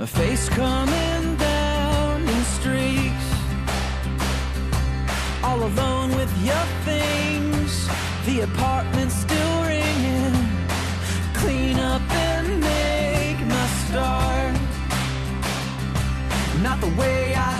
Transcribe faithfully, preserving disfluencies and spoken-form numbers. A face coming down the street, all alone with your things. The apartment's still ringing. Clean up and make my start. Not the way I